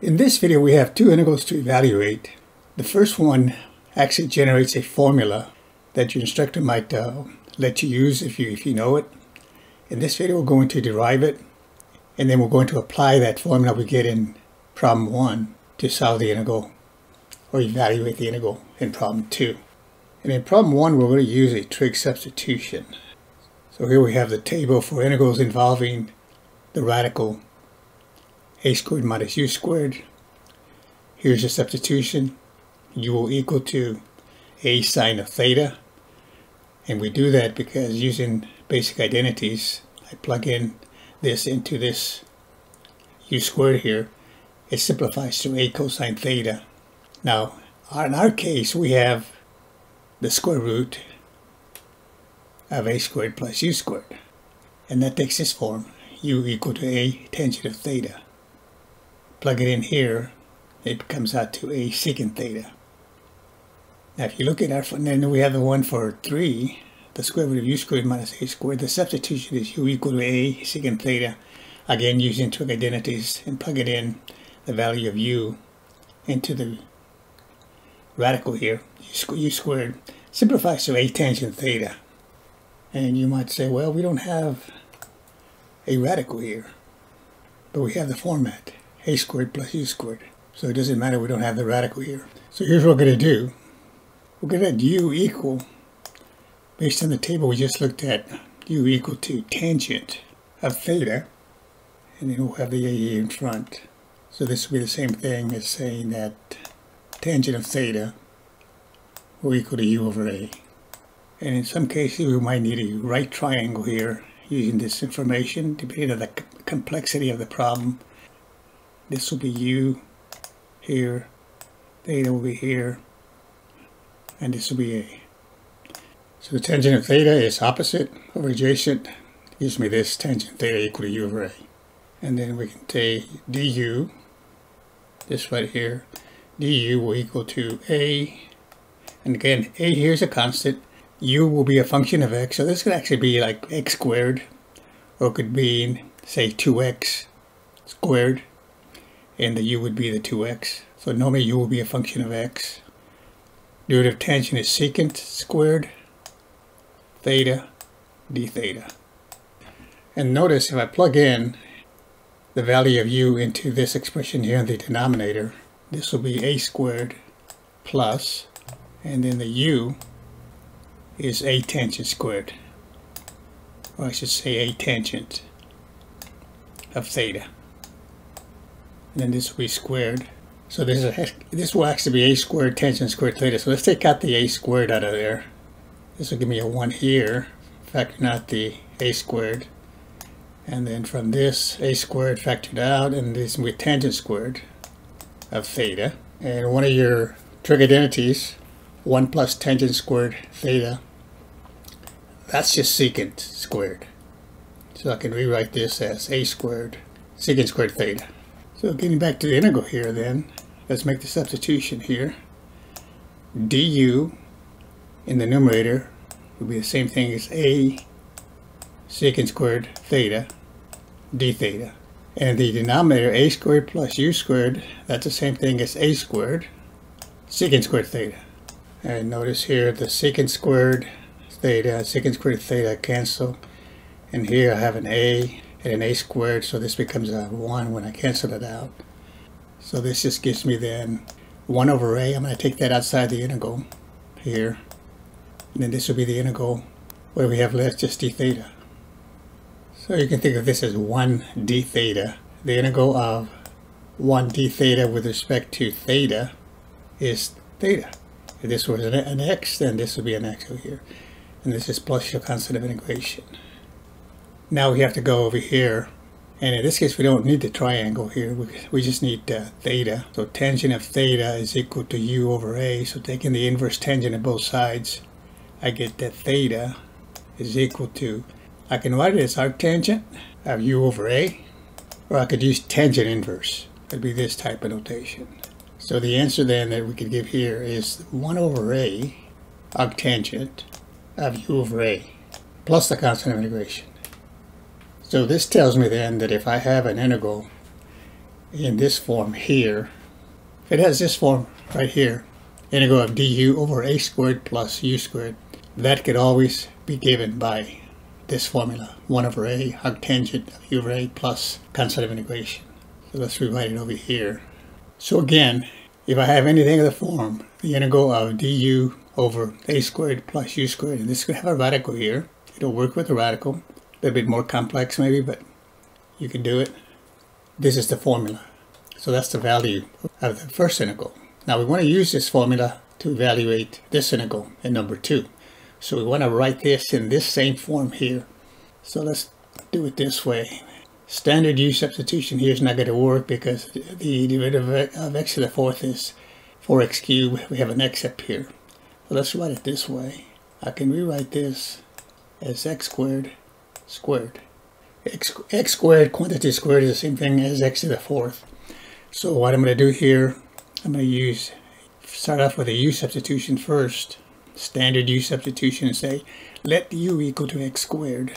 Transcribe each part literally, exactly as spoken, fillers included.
In this video, we have two integrals to evaluate. The first one actually generates a formula that your instructor might uh, let you use if you, if you know it. In this video, we're going to derive it, and then we're going to apply that formula we get in problem one to solve the integral or evaluate the integral in problem two. And in problem one, we're going to use a trig substitution. So here we have the table for integrals involving the radical a squared minus u squared. Here's your substitution. U will equal to a sine of theta. And we do that because using basic identities, I plug in this into this u squared here. It simplifies to a cosine theta. Now, in our case, we have the square root of a squared plus u squared. And that takes this form, u equal to a tangent of theta. Plug it in here, it comes out to a secant theta. Now if you look at our, then we have the one for three, the square root of u squared minus a squared. The substitution is u equal to a secant theta. Again, using trig identities and plug it in the value of u into the radical here, u squared, simplifies to a tangent theta. And you might say, well, we don't have a radical here, but we have the format. A squared plus u squared. So it doesn't matter, we don't have the radical here. So here's what we're going to do. We're going to let u equal, based on the table we just looked at, u equal to tangent of theta. And then we'll have the a here in front. So this will be the same thing as saying that tangent of theta will equal to u over a. And in some cases we might need a right triangle here using this information, depending on the complexity of the problem. This will be u here, theta will be here, and this will be a. So the tangent of theta is opposite over adjacent. Gives me this tangent theta equal to u over a. And then we can take du, this right here, du will equal to a. And again, a here is a constant. U will be a function of x. So this could actually be like x squared, or it could be, say, two x squared. And the u would be the two x. So normally u will be a function of x. Derivative of tangent is secant squared theta d theta. And notice if I plug in the value of u into this expression here in the denominator, this will be a squared plus, and then the u is a tangent squared. Or I should say a tangent of theta. And then this will be squared. So this is a, this will actually be a squared tangent squared theta. So let's take out the a squared out of there. This will give me a one here, factoring out the a squared. And then from this, a squared factored out, and this will be tangent squared of theta. And one of your trig identities, one plus tangent squared theta, that's just secant squared. So I can rewrite this as a squared secant squared theta. So getting back to the integral here then, let's make the substitution here. Du in the numerator will be the same thing as a secant squared theta d theta. And the denominator, a squared plus u squared, that's the same thing as a squared secant squared theta. And notice here the secant squared theta, secant squared theta cancel. And here I have an a and an a squared, so this becomes a one when I cancel it out. So this just gives me then one over a. I'm going to take that outside the integral here, and then this will be the integral where we have left just d theta. So you can think of this as one d theta. The integral of one d theta with respect to theta is theta. If this was an, an x, then this would be an x over here, and this is plus your constant of integration. Now we have to go over here, and in this case we don't need the triangle here, we, we just need uh, theta. So tangent of theta is equal to u over a, so taking the inverse tangent of both sides, I get that theta is equal to, I can write it as arctangent of u over a, or I could use tangent inverse. It would be this type of notation. So the answer then that we could give here is one over a arctangent of u over a, plus the constant of integration. So this tells me then that if I have an integral in this form here, it has this form right here, integral of du over a squared plus u squared, that could always be given by this formula, one over a hug tangent of u over a plus constant of integration. So let's rewrite it over here. So again, if I have anything of the form, the integral of du over a squared plus u squared, and this could have a radical here. It'll work with a radical. A little bit more complex maybe, but you can do it. This is the formula. So that's the value of the first integral. Now we want to use this formula to evaluate this integral in number two. So we want to write this in this same form here. So let's do it this way. Standard u substitution here is not going to work because the derivative of x to the fourth is four x cubed. We have an x up here. So let's write it this way. I can rewrite this as x squared squared. X, x squared, quantity squared is the same thing as x to the fourth. So what I'm going to do here, I'm going to use, start off with a u substitution first. Standard u substitution and say, let u equal to x squared.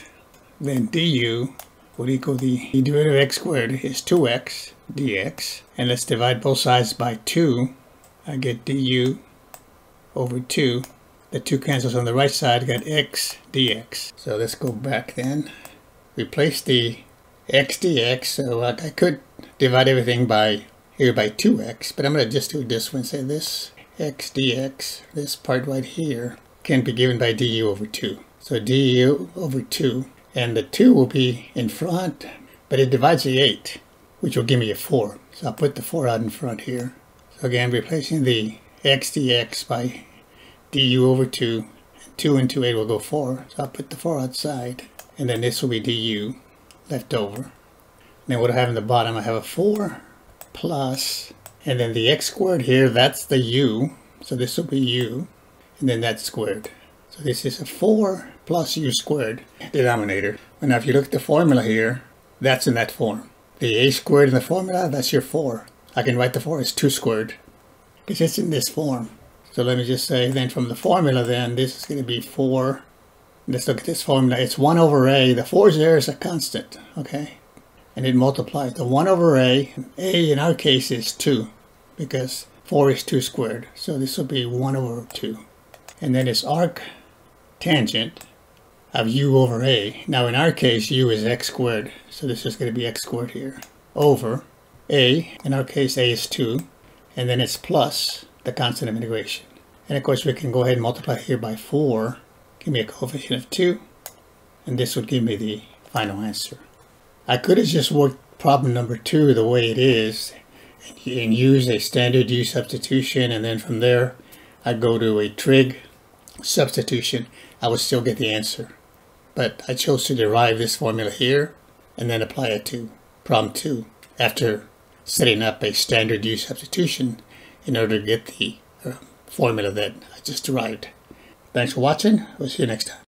Then du would equal the, the derivative of x squared is two x dx. And let's divide both sides by two. I get du over two. The two cancels on the right side, got x dx. So let's go back then. Replace the x dx. So I could divide everything by here by two x, but I'm going to just do this one. Say this x dx, this part right here, can be given by du over two. So du over two, and the two will be in front, but it divides the eight, which will give me a four. So I'll put the four out in front here. So again, replacing the x dx by du over two. two into eight will go four. So I'll put the four outside. And then this will be du left over. And then what I have in the bottom, I have a four plus, and then the x squared here, that's the u. So this will be u, and then that's squared. So this is a four plus u squared denominator. And now if you look at the formula here, that's in that form. The a squared in the formula, that's your four. I can write the four as two squared, because it's in this form. So let me just say then from the formula then, this is going to be four. Let's look at this formula. It's one over a. The four there is a constant, okay? And it multiplies. The one over a, a in our case is two, because four is two squared. So this will be one over two. And then it's arc tangent of u over a. Now in our case, u is x squared. So this is going to be x squared here. Over a, in our case, a is two. And then it's plus the constant of integration. And of course, we can go ahead and multiply here by four. Give me a coefficient of two. And this would give me the final answer. I could have just worked problem number two the way it is and use a standard u substitution. And then from there, I'd go to a trig substitution. I would still get the answer. But I chose to derive this formula here and then apply it to problem two after setting up a standard u substitution in order to get the uh, formula that I just derived. Thanks for watching. We'll see you next time.